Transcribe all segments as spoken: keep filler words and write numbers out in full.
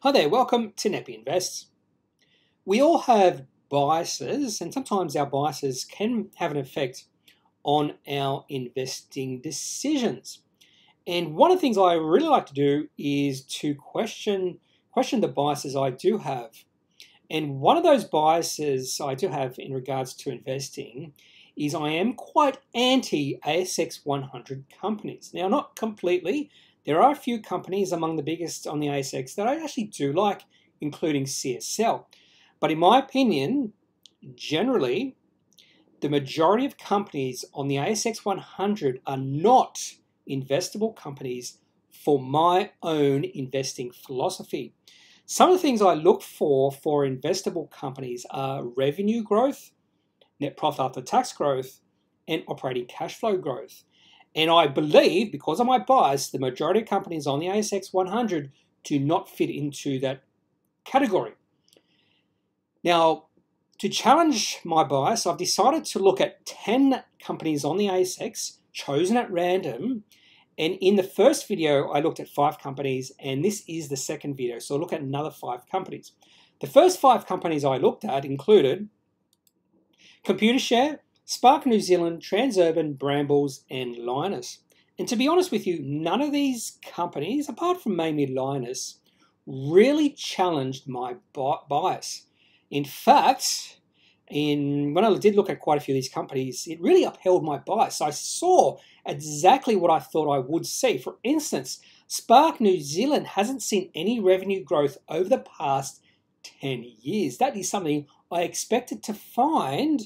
Hi there, welcome to Kneppy Invests. We all have biases, and sometimes our biases can have an effect on our investing decisions. And one of the things I really like to do is to question question the biases I do have. And one of those biases I do have in regards to investing is I am quite anti A S X one hundred companies. Now, not completely. There are a few companies among the biggest on the A S X that I actually do like, including C S L. But in my opinion, generally, the majority of companies on the A S X one hundred are not investable companies for my own investing philosophy. Some of the things I look for for investable companies are revenue growth, net profit after tax growth, and operating cash flow growth. And I believe, because of my bias, the majority of companies on the A S X one hundred do not fit into that category. Now, to challenge my bias, I've decided to look at ten companies on the A S X, chosen at random. And in the first video, I looked at five companies, and this is the second video. So I'll look at another five companies. The first five companies I looked at included ComputerShare, Spark New Zealand, Transurban, Brambles, and Linus. And to be honest with you, none of these companies, apart from maybe Linus, really challenged my bias. In fact, in, when I did look at quite a few of these companies, it really upheld my bias. I saw exactly what I thought I would see. For instance, Spark New Zealand hasn't seen any revenue growth over the past ten years. That is something I expected to find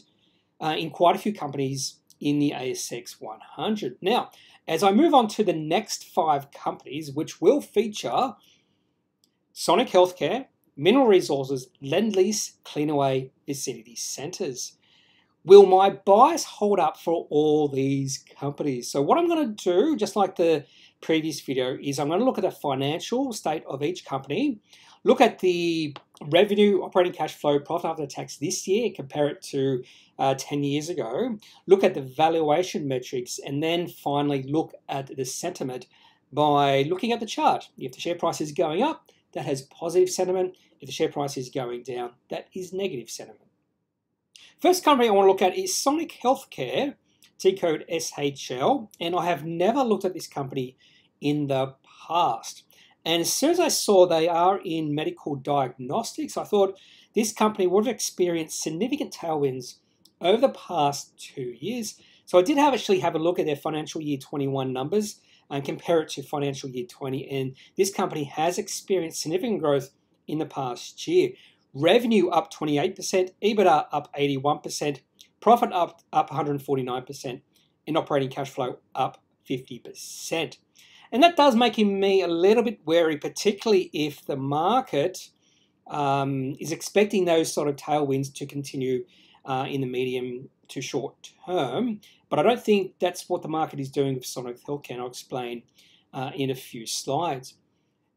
Uh, in quite a few companies in the A S X one hundred. Now, as I move on to the next five companies, which will feature Sonic Healthcare, Mineral Resources, Lendlease, Cleanaway, Vicinity Centres. Will my bias hold up for all these companies? So what I'm going to do, just like the previous video, is I'm going to look at the financial state of each company, look at the revenue, operating cash flow, profit after tax this year, compare it to uh, ten years ago, look at the valuation metrics, and then finally look at the sentiment by looking at the chart. If the share price is going up, that has positive sentiment. If the share price is going down, that is negative sentiment. First company I want to look at is Sonic Healthcare, T-code S H L, and I have never looked at this company in the past. And as soon as I saw they are in medical diagnostics, I thought this company would have experienced significant tailwinds over the past two years. So I did have actually have a look at their financial year twenty-one numbers and compare it to financial year twenty. And this company has experienced significant growth in the past year. Revenue up twenty-eight percent, EBITDA up eighty-one percent, profit up, up one hundred forty-nine percent, and operating cash flow up fifty percent. And that does make me a little bit wary, particularly if the market um, is expecting those sort of tailwinds to continue uh, in the medium to short term. But I don't think that's what the market is doing with Sonic Healthcare, and I'll explain uh, in a few slides.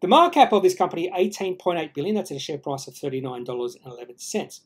The market cap of this company, eighteen point eight billion dollars, that's at a share price of thirty-nine dollars and eleven cents.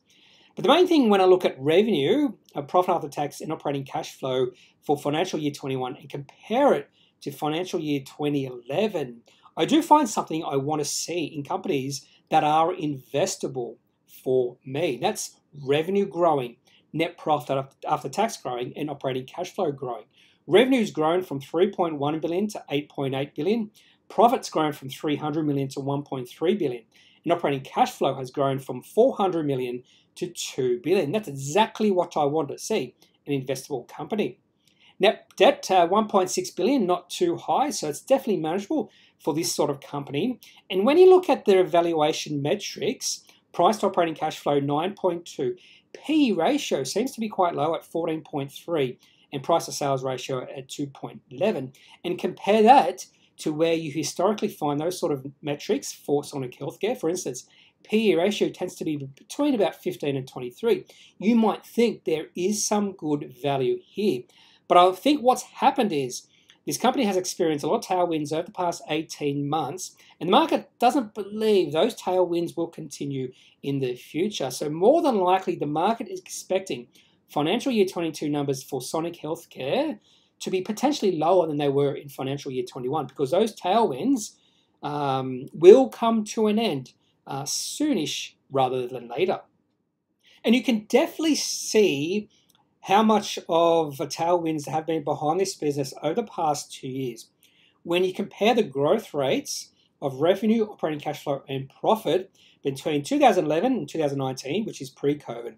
But the main thing when I look at revenue, profit after tax, and operating cash flow for financial year twenty-one and compare it to financial year twenty eleven, I do find something I want to see in companies that are investable for me. That's revenue growing, net profit after tax growing, and operating cash flow growing. Revenue's grown from three point one billion dollars to eight point eight billion dollars. Profit's grown from three hundred million dollars to one point three billion dollars. And operating cash flow has grown from four hundred million dollars to two billion dollars. That's exactly what I want to see in an investable company. Net debt, uh, one point six billion dollars, not too high, so it's definitely manageable for this sort of company. And when you look at their valuation metrics, price to operating cash flow, nine point two. P E ratio seems to be quite low at fourteen point three, and price to sales ratio at two point eleven. And compare that to where you historically find those sort of metrics for Sonic Healthcare. For instance, P E ratio tends to be between about fifteen and twenty-three. You might think there is some good value here. But I think what's happened is this company has experienced a lot of tailwinds over the past eighteen months, and the market doesn't believe those tailwinds will continue in the future. So more than likely, the market is expecting financial year twenty-two numbers for Sonic Healthcare to be potentially lower than they were in financial year twenty-one, because those tailwinds um, will come to an end uh, soonish rather than later. And you can definitely see how much of a tailwinds have been behind this business over the past two years. When you compare the growth rates of revenue, operating cash flow, and profit between two thousand eleven and two thousand nineteen, which is pre-COVID,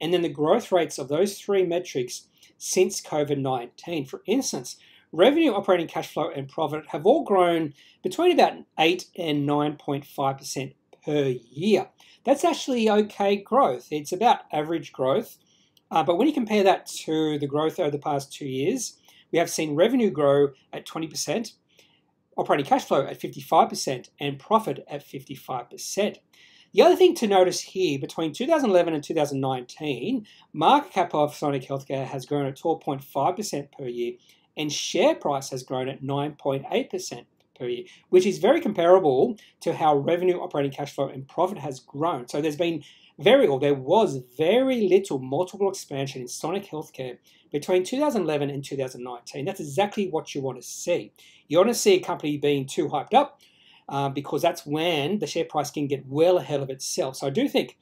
and then the growth rates of those three metrics since COVID nineteen. For instance, revenue, operating cash flow, and profit have all grown between about eight and nine point five percent per year. That's actually okay growth. It's about average growth. Uh, but when you compare that to the growth over the past two years, we have seen revenue grow at twenty percent, operating cash flow at fifty-five percent, and profit at fifty-five percent. The other thing to notice here, between two thousand eleven and two thousand nineteen, market cap of Sonic Healthcare has grown at twelve point five percent per year, and share price has grown at nine point eight percent per year, which is very comparable to how revenue, operating cash flow, and profit has grown. So there's been very, or there was very little multiple expansion in Sonic Healthcare between two thousand eleven and two thousand nineteen. That's exactly what you want to see. You want to see a company being too hyped up uh, because that's when the share price can get well ahead of itself. So I do think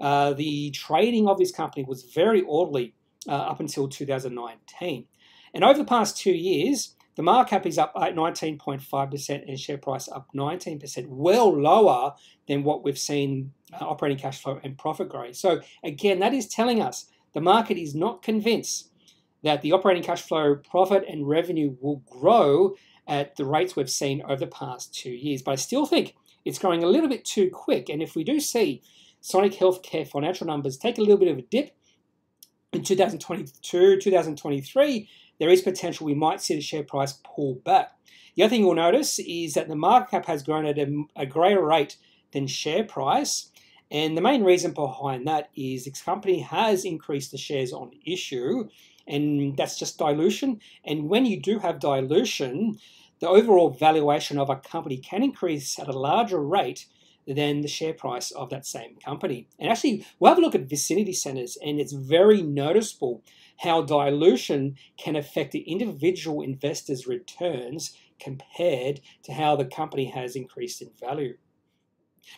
uh, the trading of this company was very orderly uh, up until two thousand nineteen. And over the past two years, the market cap is up at nineteen point five percent and share price up nineteen percent, well lower than what we've seen uh, operating cash flow and profit growing. So again, that is telling us the market is not convinced that the operating cash flow, profit, and revenue will grow at the rates we've seen over the past two years. But I still think it's growing a little bit too quick. And if we do see Sonic Healthcare financial numbers take a little bit of a dip in two thousand twenty-two, two thousand twenty-three, there is potential we might see the share price pull back. The other thing you'll notice is that the market cap has grown at a, a greater rate than share price. And the main reason behind that is this company has increased the shares on issue, and that's just dilution. And when you do have dilution, the overall valuation of a company can increase at a larger rate than the share price of that same company. And actually, we'll have a look at Vicinity Centres, and it's very noticeable how dilution can affect the individual investor's returns compared to how the company has increased in value.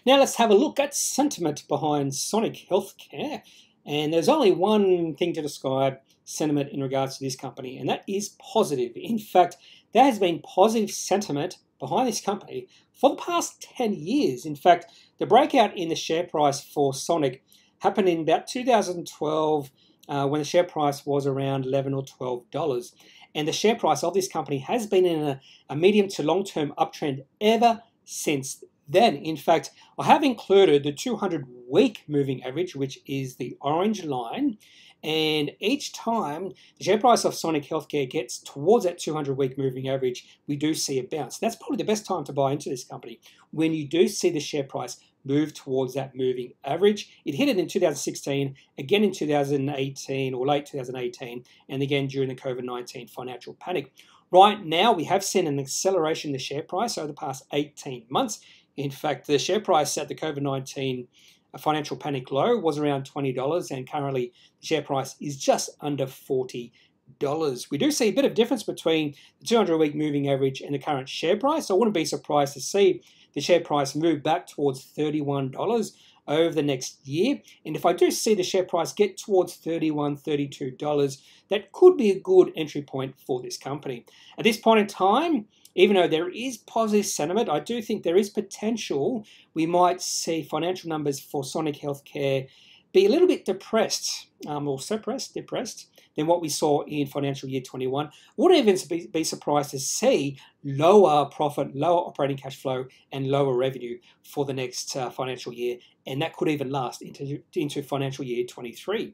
Now let's have a look at sentiment behind Sonic Healthcare. And there's only one thing to describe sentiment in regards to this company, and that is positive. In fact, there has been positive sentiment behind this company for the past ten years. In fact, the breakout in the share price for Sonic happened in about two thousand twelve uh, when the share price was around eleven or twelve dollars. And the share price of this company has been in a, a medium to long-term uptrend ever since then. In fact, I have included the two hundred week moving average, which is the orange line. And each time the share price of Sonic Healthcare gets towards that two hundred week moving average, we do see a bounce. That's probably the best time to buy into this company, when you do see the share price move towards that moving average. It hit it in two thousand sixteen, again in two thousand eighteen or late two thousand eighteen, and again during the COVID nineteen financial panic. Right now, we have seen an acceleration in the share price over the past eighteen months. In fact, the share price at the COVID nineteen A financial panic low was around twenty dollars, and currently the share price is just under forty dollars. We do see a bit of difference between the two hundred week moving average and the current share price. I wouldn't be surprised to see the share price move back towards thirty-one dollars over the next year. And if I do see the share price get towards thirty-one dollars, thirty-two dollars, that could be a good entry point for this company. At this point in time, even though there is positive sentiment, I do think there is potential we might see financial numbers for Sonic Healthcare be a little bit depressed, um, or suppressed, depressed, than what we saw in financial year twenty-one. Wouldn't even be, be surprised to see lower profit, lower operating cash flow, and lower revenue for the next uh, financial year, and that could even last into, into financial year twenty-three.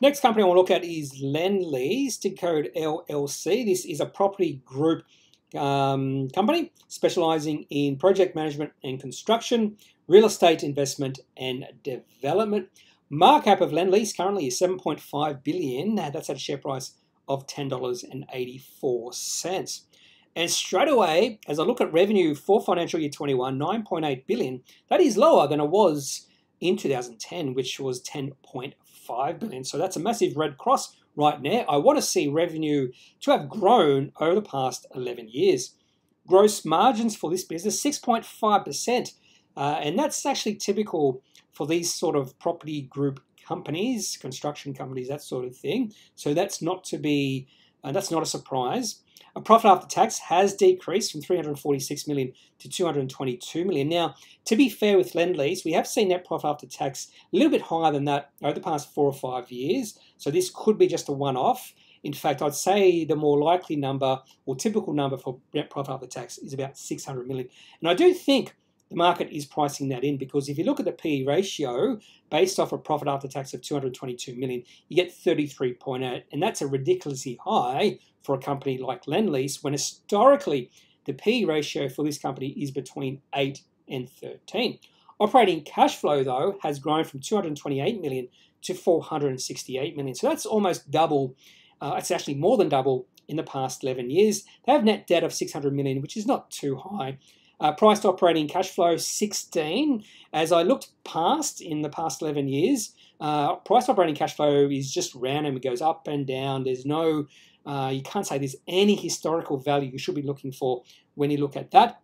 Next company I want to look at is Lendlease, ticker code L L C. This is a property group Um, company specializing in project management and construction, real estate investment and development. Market cap of Lendlease currently is seven point five billion dollars. That's at a share price of ten dollars and eighty-four cents. And straight away, as I look at revenue for financial year twenty-one, nine point eight billion dollars, that is lower than it was in two thousand ten, which was ten point five billion dollars. So that's a massive red cross right now. I want to see revenue to have grown over the past eleven years. gross margins for this business, six point five percent. Uh, and that's actually typical for these sort of property group companies, construction companies, that sort of thing. So that's not to be, uh, that's not a surprise. A profit after tax has decreased from three hundred forty-six million dollars to two hundred twenty-two million dollars. Now, to be fair with Lendlease, we have seen net profit after tax a little bit higher than that over the past four or five years. So this could be just a one-off. In fact, I'd say the more likely number or typical number for net profit after tax is about six hundred million dollars. And I do think the market is pricing that in, because if you look at the P E ratio based off a profit after tax of two hundred twenty-two million dollars, you get thirty-three point eight, and that's a ridiculously high for a company like Lendlease, when historically the P E ratio for this company is between eight and thirteen. Operating cash flow, though, has grown from two hundred twenty-eight million dollars to four hundred sixty-eight million dollars. So that's almost double. Uh, it's actually more than double in the past eleven years. They have net debt of six hundred million dollars, which is not too high. Uh, priced operating cash flow sixteen. As I looked past in the past eleven years, uh, price operating cash flow is just random. It goes up and down. There's no, uh, you can't say there's any historical value you should be looking for when you look at that.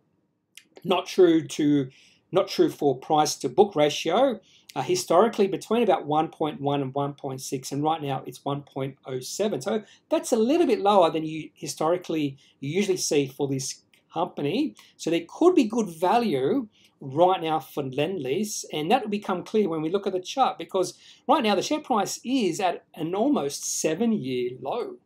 Not true to, not true for price to book ratio. Uh, historically, between about one point one and one point six, and right now it's one point oh seven. So that's a little bit lower than you historically you usually see for this company. So there could be good value right now for Lendlease, and that will become clear when we look at the chart, because right now the share price is at an almost seven-year low.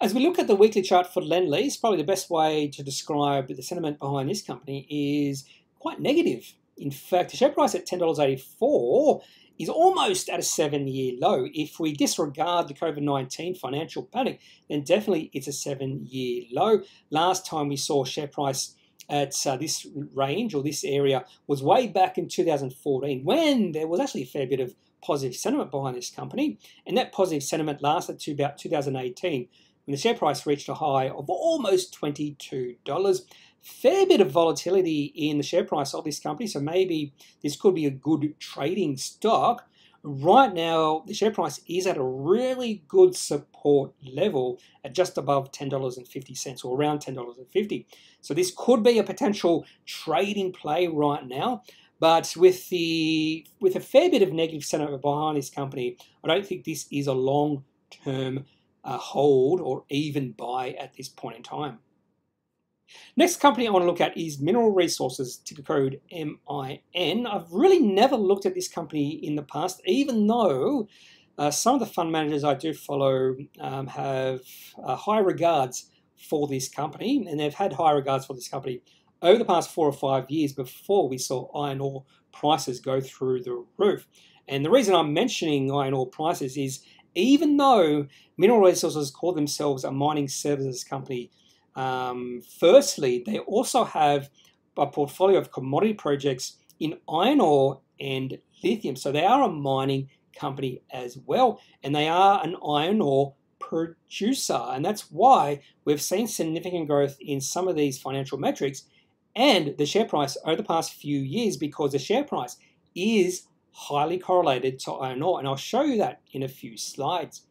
As we look at the weekly chart for Lendlease, probably the best way to describe the sentiment behind this company is quite negative. In fact, the share price at ten dollars eighty-four is almost at a seven-year low. If we disregard the COVID nineteen financial panic, then definitely it's a seven-year low. Last time we saw share price at uh, this range or this area was way back in two thousand fourteen, when there was actually a fair bit of positive sentiment behind this company. And that positive sentiment lasted to about two thousand eighteen, when the share price reached a high of almost twenty-two dollars. Fair bit of volatility in the share price of this company, so maybe this could be a good trading stock. Right now, the share price is at a really good support level at just above ten dollars fifty, or around ten dollars fifty. So this could be a potential trading play right now. But with the with a fair bit of negative sentiment behind this company, I don't think this is a long-term uh, hold or even buy at this point in time. Next company I want to look at is Mineral Resources, ticker code M I N. I've really never looked at this company in the past, even though uh, some of the fund managers I do follow um, have uh, high regards for this company, and they've had high regards for this company over the past four or five years before we saw iron ore prices go through the roof. And the reason I'm mentioning iron ore prices is even though Mineral Resources call themselves a mining services company, Um, firstly, they also have a portfolio of commodity projects in iron ore and lithium. So they are a mining company as well, and they are an iron ore producer. And that's why we've seen significant growth in some of these financial metrics and the share price over the past few years, because the share price is highly correlated to iron ore. And I'll show you that in a few slides.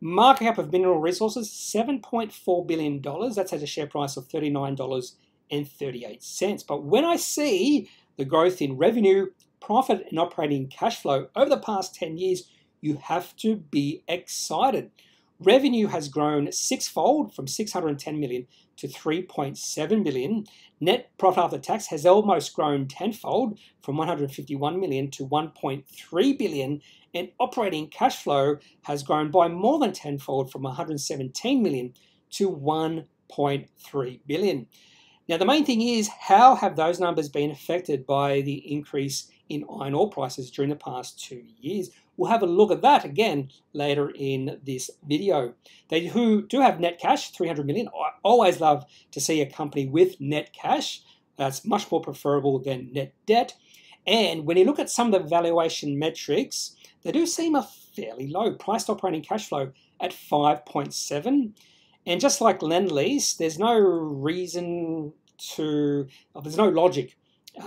Market cap of Mineral Resources, seven point four billion dollars. That's at a share price of thirty-nine dollars thirty-eight. But when I see the growth in revenue, profit, and operating cash flow over the past ten years, you have to be excited. Revenue has grown sixfold, from six hundred ten million dollars to three point seven billion dollars. Net profit after tax has almost grown tenfold, from one hundred fifty-one million dollars to one point three billion dollars. And operating cash flow has grown by more than tenfold, from one hundred seventeen million dollars to one point three billion dollars. Now, the main thing is, how have those numbers been affected by the increase in iron ore prices during the past two years? We'll have a look at that again later in this video. They who do have net cash, three hundred million dollars. I always love to see a company with net cash. That's much more preferable than net debt. And when you look at some of the valuation metrics, they do seem a fairly low. Priced operating cash flow at five point seven. And just like Lendlease, there's no reason to, oh, there's no logic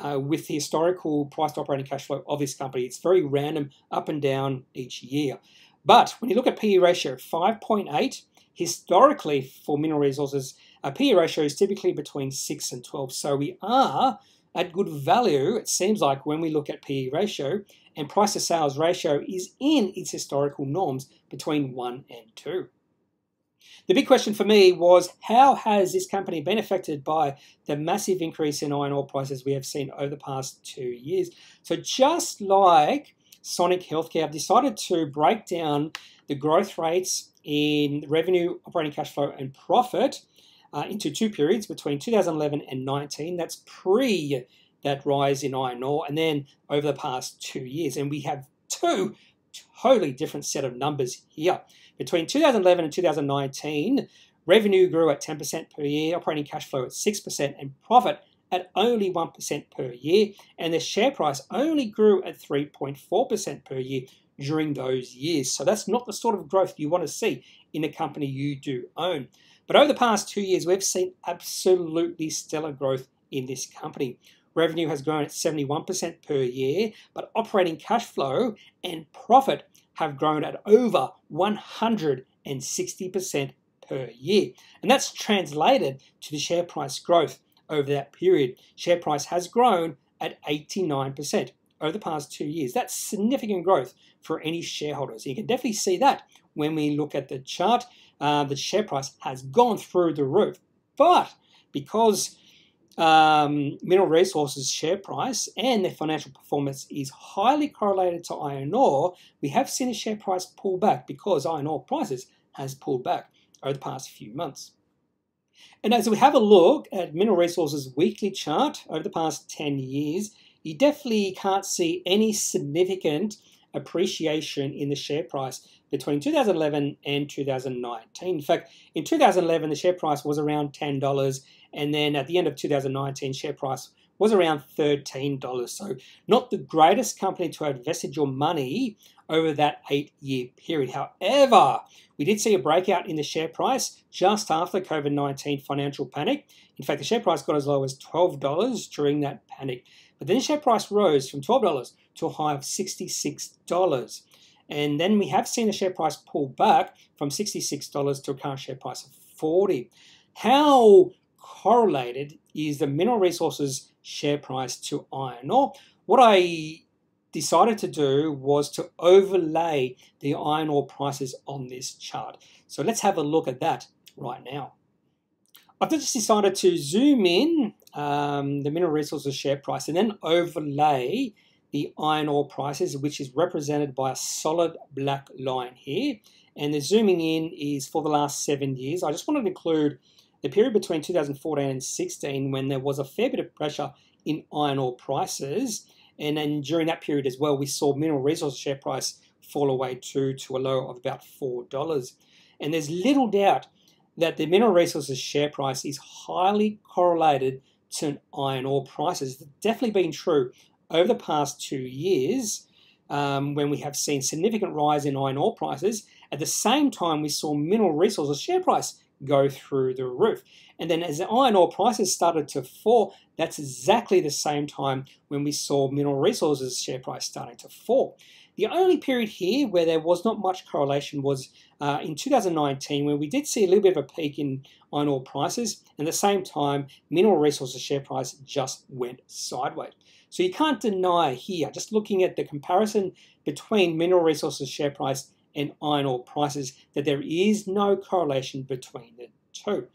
Uh, with the historical priced operating cash flow of this company. It's very random, up and down each year. But when you look at P E ratio, five point eight, historically for Mineral Resources, Our P E ratio is typically between six and twelve, so we are at good value, it seems like, when we look at P E ratio, and price to sales ratio is in its historical norms between one and two. The big question for me was, how has this company been affected by the massive increase in iron ore prices we have seen over the past two years? So just like Sonic Healthcare, I've decided to break down the growth rates in revenue, operating cash flow, and profit uh, into two periods between two thousand eleven and nineteen. That's pre that rise in iron ore, and then over the past two years. And we have two totally different set of numbers here. Between two thousand eleven and two thousand nineteen, revenue grew at ten percent per year, operating cash flow at six percent, and profit at only one percent per year. And the share price only grew at three point four percent per year during those years. So that's not the sort of growth you want to see in a company you do own. But over the past two years, we've seen absolutely stellar growth in this company. Revenue has grown at seventy-one percent per year, but operating cash flow and profit have grown at over one hundred sixty percent per year. And that's translated to the share price growth over that period. Share price has grown at eighty-nine percent over the past two years. That's significant growth for any shareholders. You can definitely see that when we look at the chart. Uh, the share price has gone through the roof. But because Um, Mineral Resources share price and their financial performance is highly correlated to iron ore, we have seen the share price pull back because iron ore prices has pulled back over the past few months. And as we have a look at Mineral Resources weekly chart over the past ten years, you definitely can't see any significant appreciation in the share price between two thousand eleven and two thousand nineteen. In fact, in two thousand eleven, the share price was around ten dollars, and then at the end of two thousand nineteen, share price was around thirteen dollars. So not the greatest company to have invested your money over that eight-year period. However, we did see a breakout in the share price just after the COVID nineteen financial panic. In fact, the share price got as low as twelve dollars during that panic. But then the share price rose from twelve dollars to a high of sixty-six dollars. And then we have seen the share price pull back from sixty-six dollars to a current share price of forty dollars. How correlated is the Mineral Resources share price to iron ore? What I decided to do was to overlay the iron ore prices on this chart. So let's have a look at that right now. I've just decided to zoom in um, the Mineral Resources share price and then overlay the iron ore prices, which is represented by a solid black line here. And the zooming in is for the last seven years. I just wanted to include the period between two thousand fourteen and sixteen, when there was a fair bit of pressure in iron ore prices. And then during that period as well, we saw Mineral Resources share price fall away to, to a low of about four dollars. And there's little doubt that the Mineral Resources share price is highly correlated to iron ore prices. It's definitely been true over the past two years um, when we have seen significant rise in iron ore prices. At the same time, we saw Mineral Resources share price go through the roof. And then as the iron ore prices started to fall, that's exactly the same time when we saw Mineral Resources share price starting to fall. The only period here where there was not much correlation was uh, in two thousand nineteen, where we did see a little bit of a peak in iron ore prices, and at the same time Mineral Resources share price just went sideways. So you can't deny here, just looking at the comparison between Mineral Resources share price and iron ore prices, that there is no correlation between the two.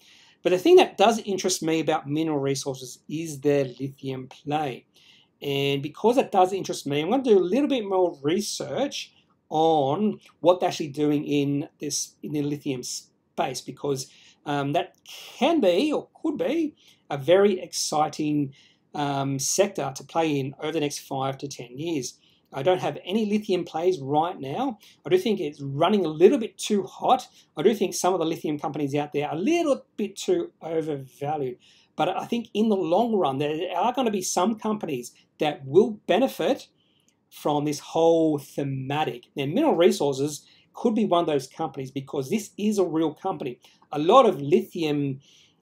But the thing that does interest me about Mineral Resources is their lithium play. And because it does interest me, I'm going to do a little bit more research on what they're actually doing in this in the lithium space, because um, that can be or could be a very exciting um, sector to play in over the next five to ten years. I don't have any lithium plays right now. I do think it's running a little bit too hot. I do think some of the lithium companies out there are a little bit too overvalued. But I think in the long run, there are going to be some companies that will benefit from this whole thematic. Now, Mineral Resources could be one of those companies, because this is a real company. A lot of lithium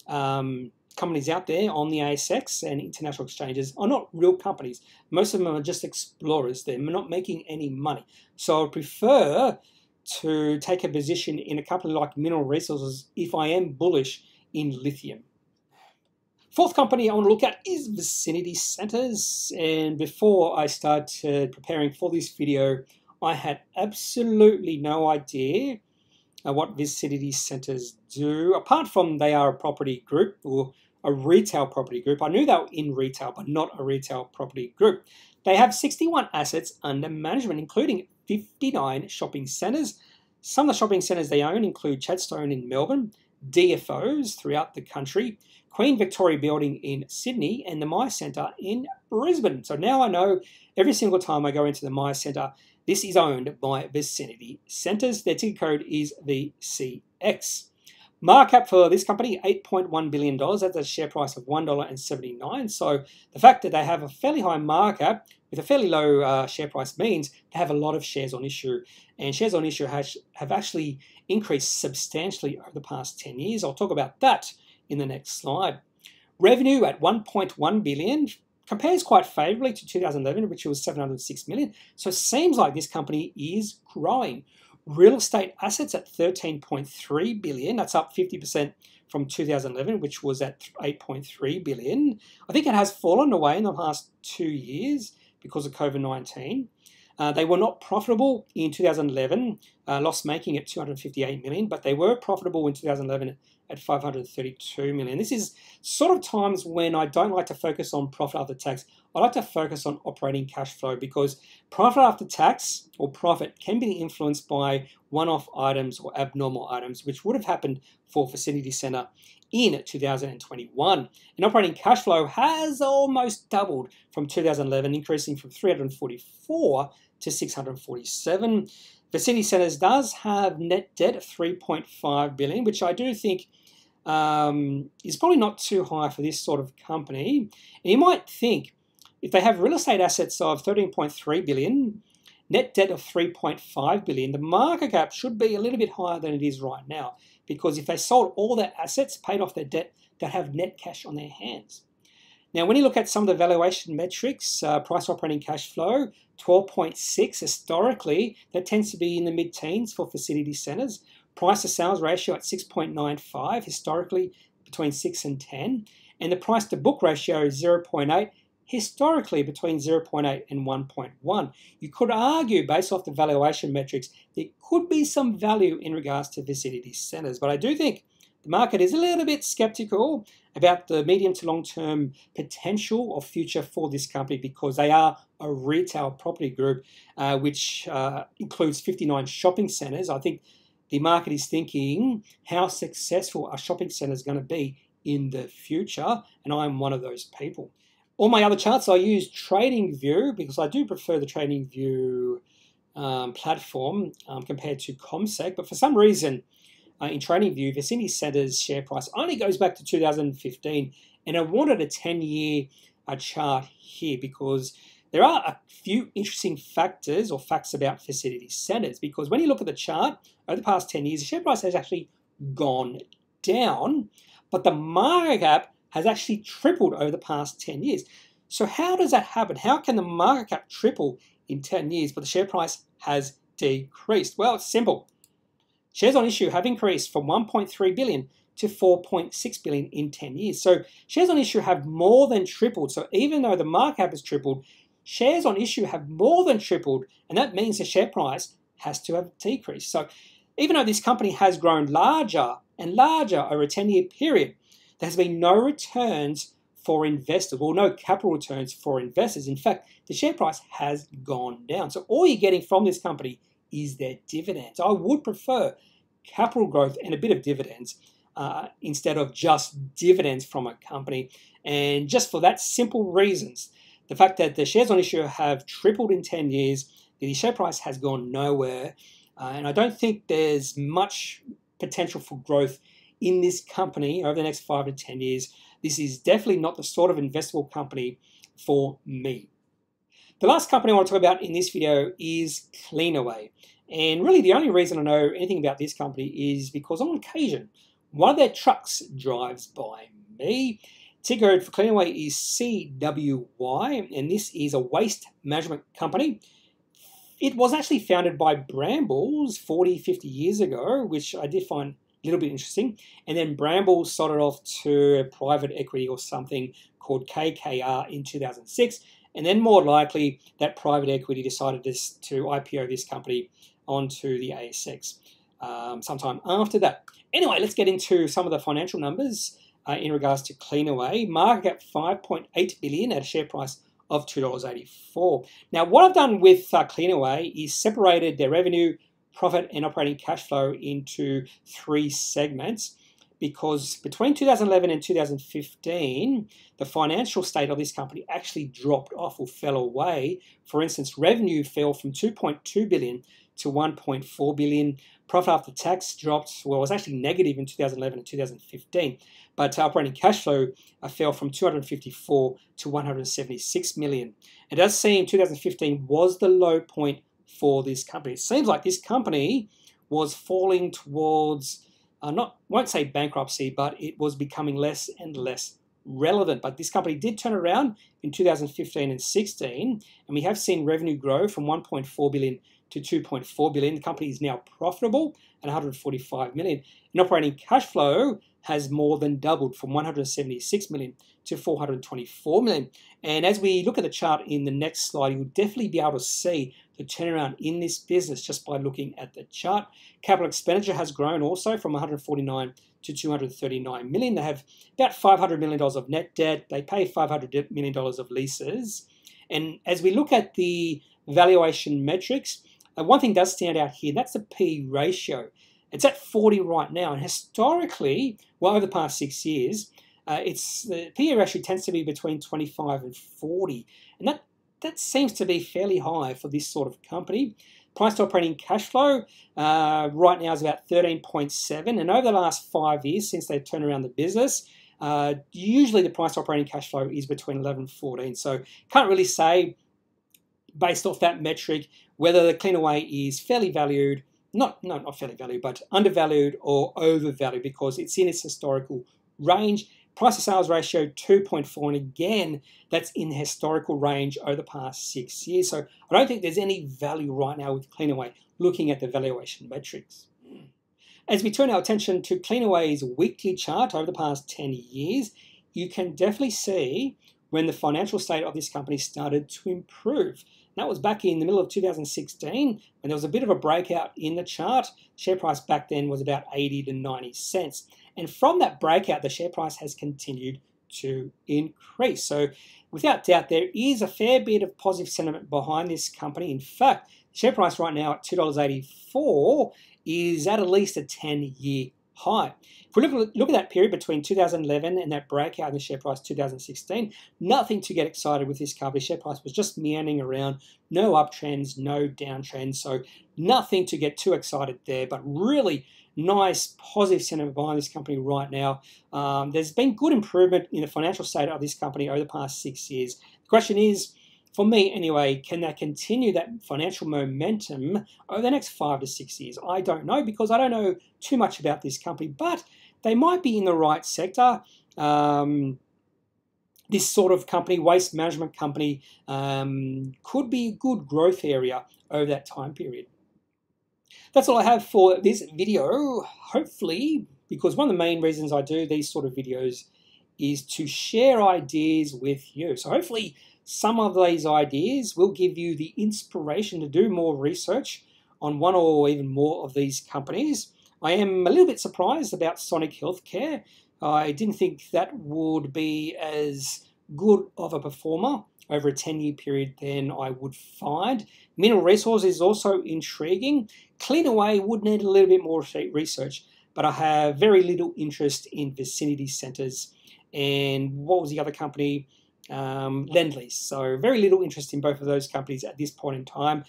um, companies out there on the A S X and international exchanges are not real companies. Most of them are just explorers. They're not making any money. So I prefer to take a position in a company like Mineral Resources if I am bullish in lithium. Fourth company I want to look at is Vicinity Centres, and before I start uh, preparing for this video, I had absolutely no idea uh, what Vicinity Centres do, apart from they are a property group, or a retail property group. I knew they were in retail, but not a retail property group. They have sixty-one assets under management, including fifty-nine shopping centres. Some of the shopping centres they own include Chadstone in Melbourne, D F Os throughout the country, Queen Victoria Building in Sydney, and the Myer Centre in Brisbane. So now I know every single time I go into the Myer Centre, this is owned by Vicinity Centres. Their ticker code is V C X. Market cap for this company, eight point one billion dollars. That's a share price of one dollar seventy-nine. So the fact that they have a fairly high market cap with a fairly low uh, share price means they have a lot of shares on issue. And shares on issue has, have actually increased substantially over the past ten years. I'll talk about that in the next slide. Revenue at one point one billion dollars compares quite favorably to two thousand eleven, which was seven hundred six million dollars. So it seems like this company is growing. Real estate assets at thirteen point three billion dollars. That's up fifty percent from two thousand eleven, which was at eight point three billion dollars. I think it has fallen away in the past two years because of COVID nineteen. Uh, they were not profitable in two thousand eleven, uh, loss-making at two hundred fifty-eight million dollars, but they were profitable in two thousand eleven at five hundred thirty-two million dollars. This is sort of times when I don't like to focus on profit after tax. I like to focus on operating cash flow, because profit after tax or profit can be influenced by one-off items or abnormal items, which would have happened for Vicinity Centre in two thousand twenty-one. And operating cash flow has almost doubled from two thousand eleven, increasing from three hundred forty-four to six hundred forty-seven. Vicinity Centres does have net debt of three point five billion dollars, which I do think um, is probably not too high for this sort of company. And you might think, if they have real estate assets of thirteen point three billion dollars, net debt of three point five billion dollars, the market cap should be a little bit higher than it is right now, because if they sold all their assets, paid off their debt, they have net cash on their hands. Now, when you look at some of the valuation metrics, uh, price operating cash flow, twelve point six historically, that tends to be in the mid-teens for Vicinity Centres. Price to sales ratio at six point nine five, historically between six and ten. And the price to book ratio is zero point eight. Historically between zero point eight and one point one. You could argue, based off the valuation metrics, there could be some value in regards to Vicinity Centres, but I do think the market is a little bit skeptical about the medium to long-term potential or future for this company, because they are a retail property group, uh, which uh, includes fifty-nine shopping centres. I think the market is thinking, how successful are shopping centres going to be in the future? And I'm one of those people. All my other charts, I use TradingView, because I do prefer the TradingView um, platform um, compared to Comsec. But for some reason, uh, in TradingView, Vicinity Centres' share price only goes back to two thousand fifteen. And I wanted a ten-year uh, chart here, because there are a few interesting factors or facts about Vicinity Centres. Because when you look at the chart, over the past ten years, the share price has actually gone down, but the market cap has actually tripled over the past ten years. So how does that happen? How can the market cap triple in ten years, but the share price has decreased? Well, it's simple. Shares on issue have increased from one point three billion dollars to four point six billion dollars in ten years. So shares on issue have more than tripled. So even though the market cap has tripled, shares on issue have more than tripled, and that means the share price has to have decreased. So even though this company has grown larger and larger over a ten-year period, there has been no returns for investors, well, no capital returns for investors. In fact, the share price has gone down. So all you're getting from this company is their dividends. I would prefer capital growth and a bit of dividends uh, instead of just dividends from a company. And just for that simple reasons, the fact that the shares on issue have tripled in ten years, the share price has gone nowhere. Uh, and I don't think there's much potential for growth in this company over the next five to ten years. This is definitely not the sort of investable company for me. The last company I want to talk about in this video is Cleanaway. And really the only reason I know anything about this company is because on occasion, one of their trucks drives by me. Ticker code for Cleanaway is C W Y, and this is a waste management company. It was actually founded by Brambles forty, fifty years ago, which I did find a little bit interesting. And then Brambles sold it off to a private equity or something called K K R in two thousand six. And then more likely that private equity decided this, to I P O this company onto the A S X um, sometime after that. Anyway, let's get into some of the financial numbers uh, in regards to Cleanaway. Market cap five point eight billion dollars at a share price of two dollars eighty-four. Now, what I've done with uh, Cleanaway is separated their revenue, profit and operating cash flow into three segments, because between two thousand eleven and two thousand fifteen, the financial state of this company actually dropped off or fell away. For instance, revenue fell from two point two billion dollars to one point four billion dollars. Profit after tax dropped, well, it was actually negative in two thousand eleven and two thousand fifteen, but operating cash flow fell from two hundred fifty-four to one hundred seventy-six million. It does seem two thousand fifteen was the low point for this company. It seems like this company was falling towards, uh, not won't say bankruptcy, but it was becoming less and less relevant. But this company did turn around in two thousand fifteen and sixteen, and we have seen revenue grow from one point four billion dollars to two point four billion dollars. The company is now profitable at one hundred forty-five million dollars. And operating cash flow has more than doubled from one hundred seventy-six million dollars to four hundred twenty-four million dollars. And as we look at the chart in the next slide, you'll definitely be able to see the turnaround in this business just by looking at the chart. Capital expenditure has grown also from one hundred forty-nine to two hundred thirty-nine million dollars. They have about five hundred million dollars of net debt. They pay five hundred million dollars of leases. And as we look at the valuation metrics, uh, one thing does stand out here, that's the P ratio. It's at forty right now, and historically, well, over the past six years, uh, it's the P E ratio tends to be between twenty-five and forty, and that that seems to be fairly high for this sort of company. Price to operating cash flow uh, right now is about thirteen point seven, and over the last five years since they've turned around the business, uh, usually the price to operating cash flow is between eleven and fourteen. So can't really say based off that metric whether the Cleanaway is fairly valued. Not, no, not fairly valued, but undervalued or overvalued because it's in its historical range. Price to sales ratio two point four, and again, that's in the historical range over the past six years. So I don't think there's any value right now with Cleanaway looking at the valuation metrics. As we turn our attention to Cleanaway's weekly chart over the past ten years, you can definitely see when the financial state of this company started to improve. That was back in the middle of two thousand sixteen, when there was a bit of a breakout in the chart. Share price back then was about eighty to ninety cents. And from that breakout, the share price has continued to increase. So without doubt, there is a fair bit of positive sentiment behind this company. In fact, the share price right now at two dollars eighty-four is at at least a ten-year high. If we look, look at that period between two thousand eleven and that breakout in the share price two thousand sixteen, nothing to get excited with this company. Share price was just meandering around, no uptrends, no downtrends, so nothing to get too excited there, but really nice positive sentiment behind this company right now. Um, there's been good improvement in the financial state of this company over the past six years. The question is, for me anyway, can they continue that financial momentum over the next five to six years? I don't know, because I don't know too much about this company, but they might be in the right sector. Um, this sort of company, waste management company, um, could be a good growth area over that time period. That's all I have for this video, hopefully, because one of the main reasons I do these sort of videos is to share ideas with you. So hopefully some of these ideas will give you the inspiration to do more research on one or even more of these companies. I am a little bit surprised about Sonic Healthcare. I didn't think that would be as good of a performer over a ten-year period than I would find. Mineral Resources is also intriguing. Cleanaway would need a little bit more research, but I have very little interest in Vicinity Centres. And what was the other company? Um, Lendlease. So very little interest in both of those companies at this point in time,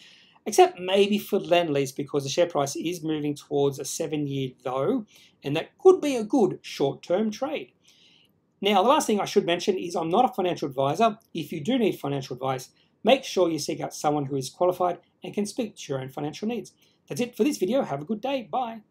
except maybe for Lendlease, because the share price is moving towards a seven-year low, and that could be a good short-term trade. Now, the last thing I should mention is I'm not a financial advisor. If you do need financial advice, make sure you seek out someone who is qualified and can speak to your own financial needs. That's it for this video. Have a good day. Bye.